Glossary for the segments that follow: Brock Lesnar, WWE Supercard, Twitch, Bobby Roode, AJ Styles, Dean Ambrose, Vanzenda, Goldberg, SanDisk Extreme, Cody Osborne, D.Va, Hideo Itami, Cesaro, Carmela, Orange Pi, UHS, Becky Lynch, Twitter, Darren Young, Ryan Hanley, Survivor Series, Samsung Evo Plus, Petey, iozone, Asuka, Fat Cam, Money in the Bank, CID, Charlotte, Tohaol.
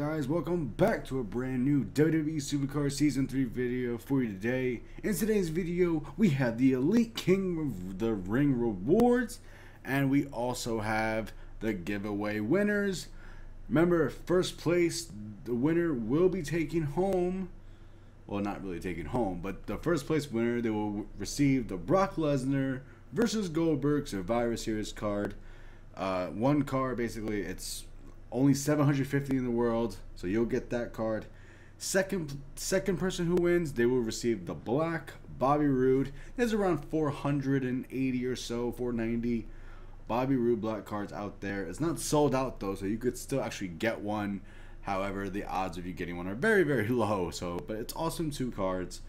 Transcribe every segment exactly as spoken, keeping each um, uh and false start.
guys, welcome back to a brand new W W E Supercard Season three video for you today. In today's video, we have the Elite King of the Ring rewards, and we also have the giveaway winners. Remember, first place, the winner will be taking home, well, not really taking home, but the first place winner, they will receive the Brock Lesnar versus Goldberg Survivor Series card. Uh, one card, basically, it's only seven hundred fifty in the world, so you'll get that card. Second second person who wins, they will receive the black Bobby Roode. There's around four hundred eighty or so, four ninety Bobby Roode black cards out there. It's not sold out though, so you could still actually get one. However, the odds of you getting one are very, very low. So, but it's awesome two cards.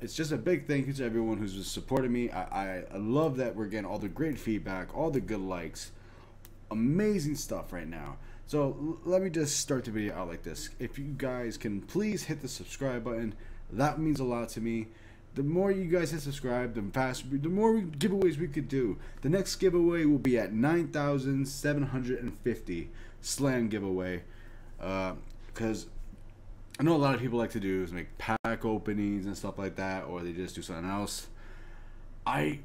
It's just a big thank you to everyone who's just supporting me. I, I, I love that we're getting all the great feedback, all the good likes. Amazing stuff right now. So let me just start the video out like this. If you guys can please hit the subscribe button, that means a lot to me. The more you guys hit subscribe, the faster, the more giveaways we could do. The next giveaway will be at nine thousand seven hundred fifty slam giveaway. Because uh, I know a lot of people like to do is make pack openings and stuff like that, or they just do something else. I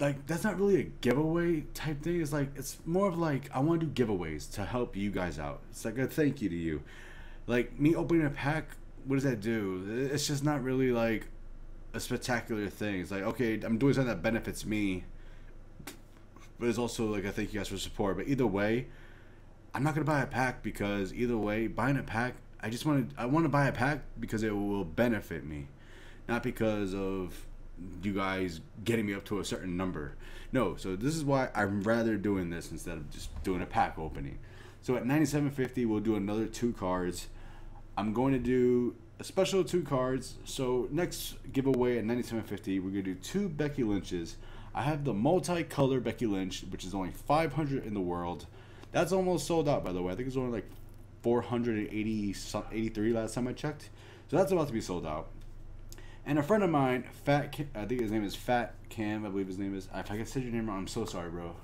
like that's not really a giveaway type thing. It's like it's more of like I want to do giveaways to help you guys out. It's like a thank you to you. Like me opening a pack, what does that do? It's just not really like a spectacular thing. It's like, okay, I'm doing something that benefits me, but it's also like I thank you guys for support. But either way, I'm not gonna buy a pack, because either way, buying a pack, I just want to I want to buy a pack because it will benefit me, not because of you guys getting me up to a certain number. No, so this is why I'm rather doing this instead of just doing a pack opening. So at ninety-seven fifty, we'll do another two cards. I'm going to do a special two cards. So next giveaway at ninety-seven fifty, we're gonna do two Becky Lynches. I have the multicolor Becky Lynch, which is only five hundred in the world. That's almost sold out, by the way. I think it's only like four eighty, eighty-three last time I checked. So that's about to be sold out. And a friend of mine, Fat, Cam, I think his name is Fat Cam, I believe his name is. If I can say your name wrong, I'm so sorry, bro.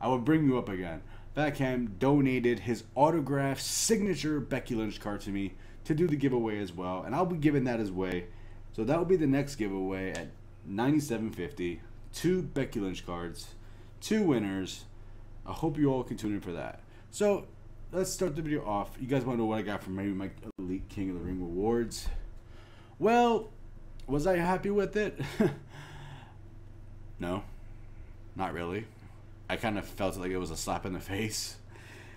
I will bring you up again. Fat Cam donated his autographed signature Becky Lynch card to me to do the giveaway as well, and I'll be giving that as way. So that will be the next giveaway at ninety-seven fifty. Two Becky Lynch cards, two winners. I hope you all can tune in for that. So let's start the video off. You guys want to know what I got from maybe my Elite King of the Ring rewards? Well, was I happy with it? No, not really. I kind of felt like it was a slap in the face.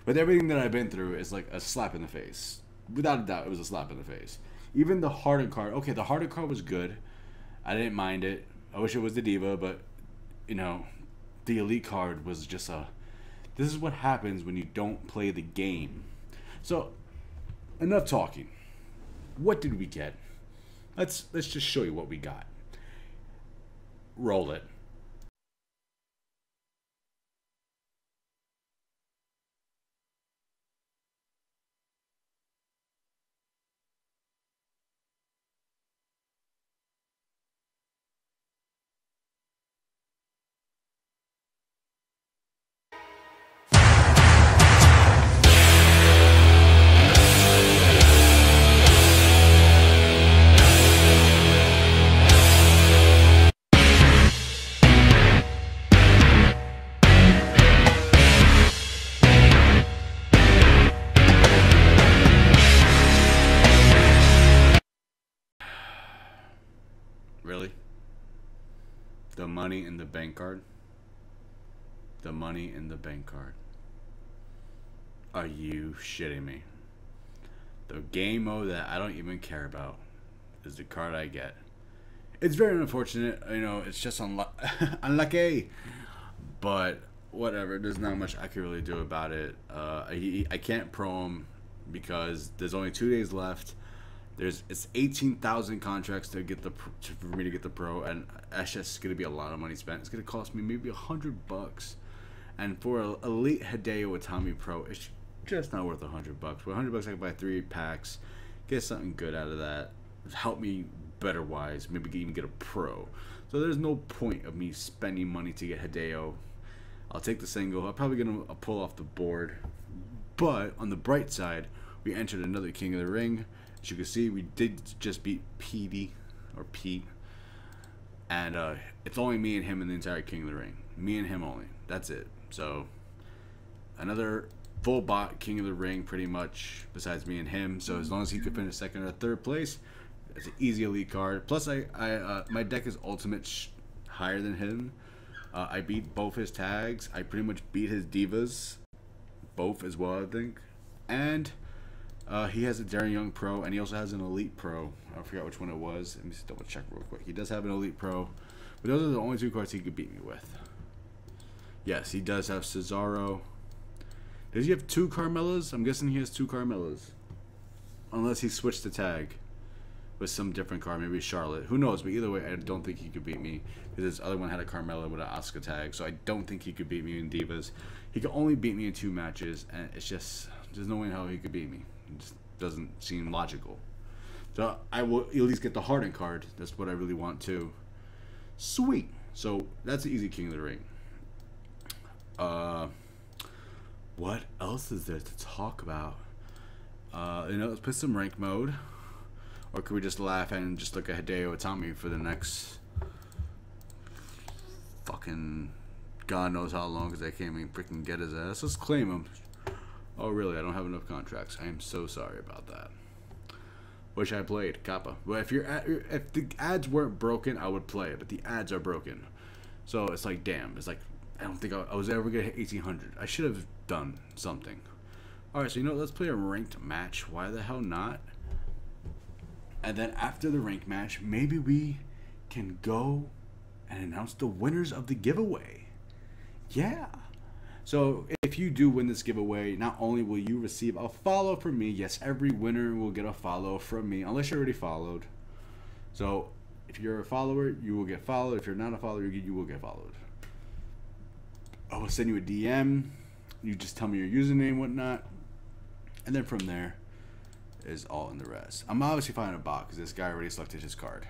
With everything that I've been through, it's like a slap in the face. Without a doubt, it was a slap in the face. Even the harder card. Okay, the harder card was good. I didn't mind it. I wish it was the D.Va, but, you know, the Elite card was just a... This is what happens when you don't play the game. So, enough talking. What did we get? Let's let's just show you what we got. Roll it. The Money in the Bank card. The Money in the Bank card. Are you shitting me? The game mode that I don't even care about is the card I get. It's very unfortunate, you know, it's just unlu unlucky. But whatever, there's not much I can really do about it. Uh, I, I can't pro him because there's only two days left. There's it's eighteen thousand contracts to get the to, for me to get the pro, and that's just gonna be a lot of money spent. It's gonna cost me maybe a hundred bucks, and for an elite Hideo Itami pro, it's just not worth a hundred bucks. For a hundred bucks, I can buy three packs, get something good out of that, help me better wise, maybe even get a pro. So there's no point of me spending money to get Hideo. I'll take the single. I'm probably gonna pull off the board, but on the bright side, we entered another King of the Ring. As you can see, we did just beat Petey, or Pete, and uh, it's only me and him in the entire King of the Ring. Me and him only. That's it. So another full bot King of the Ring, pretty much, besides me and him. So as long as he could finish second or third place, it's an easy elite card. Plus, I, I uh, my deck is ultimate sh higher than him. Uh, I beat both his tags. I pretty much beat his divas, both as well, I think. And uh, he has a Darren Young Pro, and he also has an Elite Pro. I forgot which one it was. Let me just double check real quick. He does have an Elite Pro, but those are the only two cards he could beat me with. Yes, he does have Cesaro. Does he have two Carmelas? I'm guessing he has two Carmelas. Unless he switched the tag with some different card, maybe Charlotte. Who knows? But either way, I don't think he could beat me, because this other one had a Carmela with an Asuka tag, so I don't think he could beat me in Divas. He could only beat me in two matches, and it's just there's no way how he could beat me. It just doesn't seem logical. So I will at least get the Harden card. That's what I really want too. Sweet. So that's the easy King of the Ring. Uh, what else is there to talk about? Uh, you know, let's put some rank mode. Or could we just laugh and just look at Hideo Itami for the next fucking God knows how long, because I can't even freaking get his ass. Let's claim him. Oh, really? I don't have enough contracts. I am so sorry about that. Wish I played Kappa. Well, if you're at, if the ads weren't broken, I would play it. But the ads are broken, so it's like, damn. It's like I don't think I, I was ever gonna hit eighteen hundred. I should have done something. All right, so you know, let's play a ranked match. Why the hell not? And then after the rank match, maybe we can go and announce the winners of the giveaway. Yeah. So if you do win this giveaway, not only will you receive a follow from me. Yes, every winner will get a follow from me, unless you're already followed. So if you're a follower, you will get followed. If you're not a follower, you will get followed. I will send you a D M. You just tell me your username, whatnot. And then from there is all in the rest. I'm obviously finding a bot because this guy already selected his card.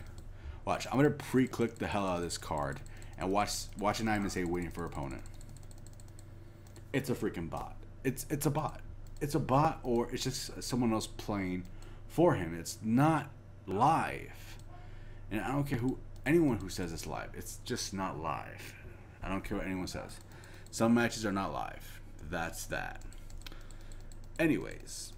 Watch, I'm gonna pre-click the hell out of this card and watch. Watch and I even say waiting for opponent. It's a freaking bot. It's it's a bot. It's a bot, or it's just someone else playing for him. It's not live, and I don't care who anyone who says it's live. It's just not live. I don't care what anyone says. Some matches are not live. That's that. Anyways.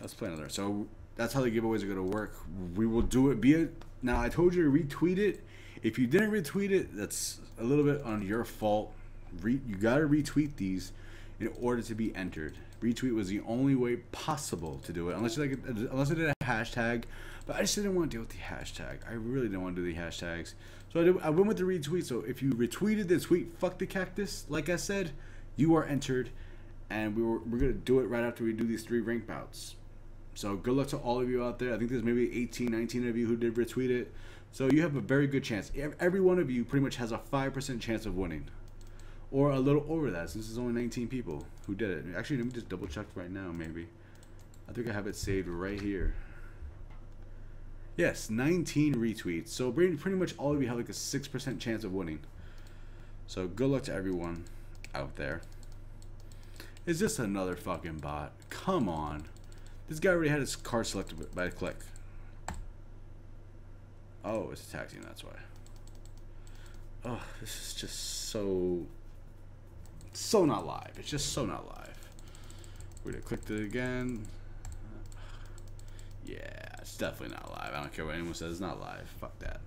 Let's play another. So that's how the giveaways are going to work. We will do it. Be it. Now, I told you to retweet it. If you didn't retweet it, that's a little bit on your fault. Re you got to retweet these in order to be entered. Retweet was the only way possible to do it, unless you like, unless I did a hashtag. But I just didn't want to deal with the hashtag. I really didn't want to do the hashtags. So I, did, I went with the retweet. So if you retweeted the tweet, fuck the cactus, like I said, you are entered. And we were, we're going to do it right after we do these three rank bouts. So good luck to all of you out there. I think there's maybe eighteen, nineteen of you who did retweet it. So you have a very good chance. Every one of you pretty much has a five percent chance of winning. Or a little over that, since there's only nineteen people who did it. Actually, let me just double check right now, maybe. I think I have it saved right here. Yes, nineteen retweets. So pretty much all of you have like a six percent chance of winning. So good luck to everyone out there. Is this another fucking bot? Come on. This guy already had his card selected by a click. Oh, it's attacking, that's why. Oh, this is just so... so not live. It's just so not live. We're gonna click it again. Yeah, it's definitely not live. I don't care what anyone says. It's not live. Fuck that.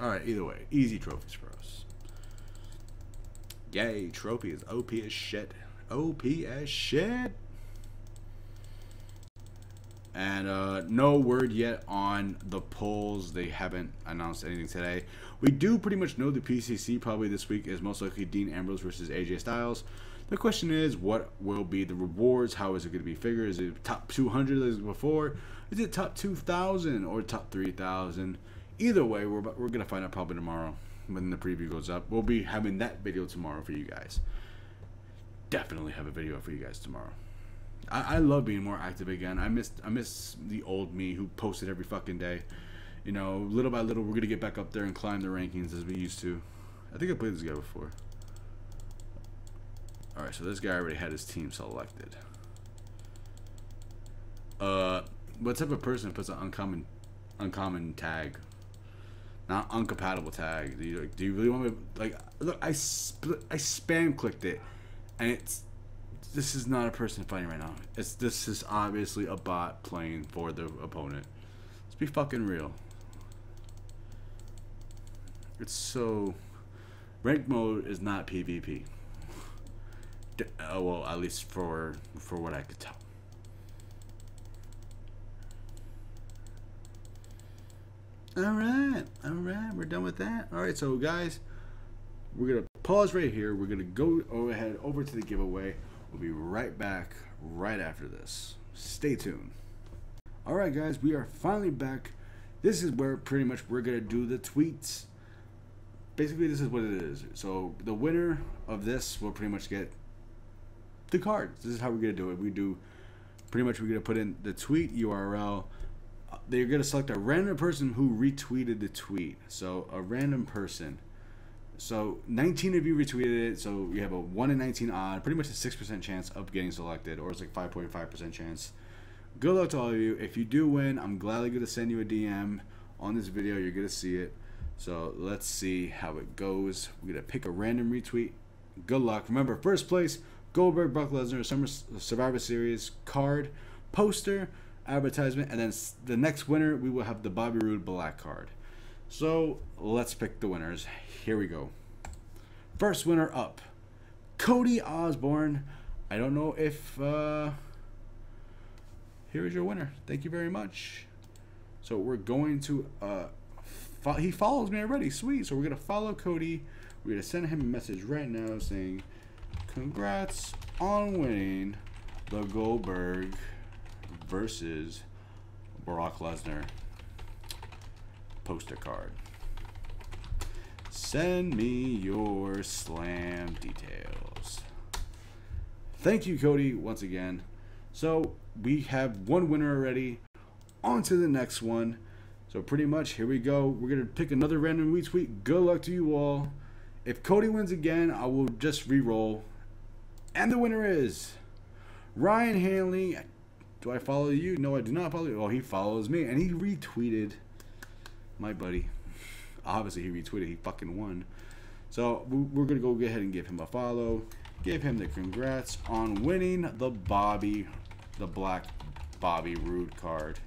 Alright, either way. Easy trophies for us. Yay, trophy is O P as shit. O P as shit. And uh, no word yet on the polls. They haven't announced anything today. We do pretty much know the P C C probably this week is most likely Dean Ambrose versus A J Styles. The question is, what will be the rewards? How is it going to be figured? Is it top two hundred like before? Is it top two thousand or top three thousand? Either way, we're, we're going to find out probably tomorrow when the preview goes up. We'll be having that video tomorrow for you guys. Definitely have a video for you guys tomorrow. I, I love being more active again. I miss I miss the old me who posted every fucking day. You know, little by little, we're gonna get back up there and climb the rankings as we used to. I think I played this guy before. All right, so this guy already had his team selected. Uh, what type of person puts an uncommon, uncommon tag? Not incompatible tag. Do you, do you really want me to, like, look, I, split, I spam clicked it, and it's, this is not a person fighting right now. It's, this is obviously a bot playing for the opponent. Let's be fucking real. It's so, ranked mode is not PvP. Uh, well, at least for, for what I could tell. Alright, alright, we're done with that. Alright, so guys, we're going to pause right here. We're going to go over, head over to the giveaway. We'll be right back right after this. Stay tuned. Alright guys, we are finally back. This is where pretty much we're going to do the tweets. Basically, this is what it is. So the winner of this will pretty much get the cards. This is how we're going to do it. We do, pretty much we're going to put in the tweet U R L. They're going to select a random person who retweeted the tweet. So a random person. So nineteen of you retweeted it. So you have a one in nineteen odd. Pretty much a six percent chance of getting selected. Or it's like five point five percent chance. Good luck to all of you. If you do win, I'm gladly going to send you a D M on this video. You're going to see it. So let's see how it goes. We're going to pick a random retweet. Good luck. Remember, first place, Goldberg, Brock Lesnar, Summer Survivor Series card, poster, advertisement, and then the next winner we will have the Bobby Roode black card. So let's pick the winners. Here we go. First winner up, Cody Osborne. I don't know if uh here is your winner. Thank you very much. So we're going to uh fo he follows me already, sweet. So we're gonna follow Cody. We're gonna send him a message right now saying congrats on winning the Goldberg versus Brock Lesnar poster card. Send me your slam details. Thank you, Cody, once again. So we have one winner already. On to the next one. So pretty much here we go. We're gonna pick another random retweet. Good luck to you all. If Cody wins again, I will just re-roll. And the winner is Ryan Hanley. Do I follow you? No, I do not follow you. Oh, he follows me. And he retweeted my buddy. Obviously, he retweeted. He fucking won. So, we're going to go ahead and give him a follow. Give him the congrats on winning the Bobby, the black Bobby Roode card.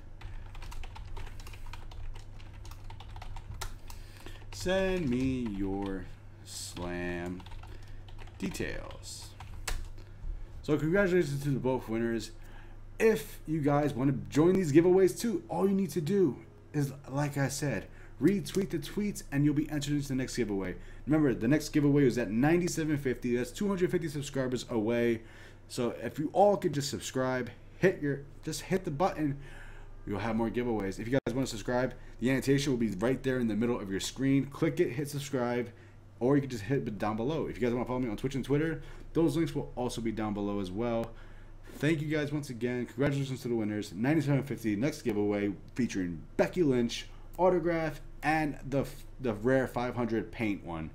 Send me your slam details. So, congratulations to the both winners. If you guys want to join these giveaways too, all you need to do is, like I said, retweet the tweets and you'll be entered into the next giveaway. Remember, the next giveaway is at ninety-seven fifty. That's two hundred fifty subscribers away. So if you all could just subscribe, hit your, just hit the button, you'll have more giveaways. If you guys want to subscribe, the annotation will be right there in the middle of your screen. Click it, hit subscribe, or you can just hit it down below. If you guys want to follow me on Twitch and Twitter, those links will also be down below as well. Thank you guys once again. Congratulations to the winners. ninety-seven fifty next giveaway featuring Becky Lynch, autograph, and the the rare five hundred paint one.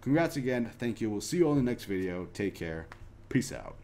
Congrats again. Thank you. We'll see you all in the next video. Take care. Peace out.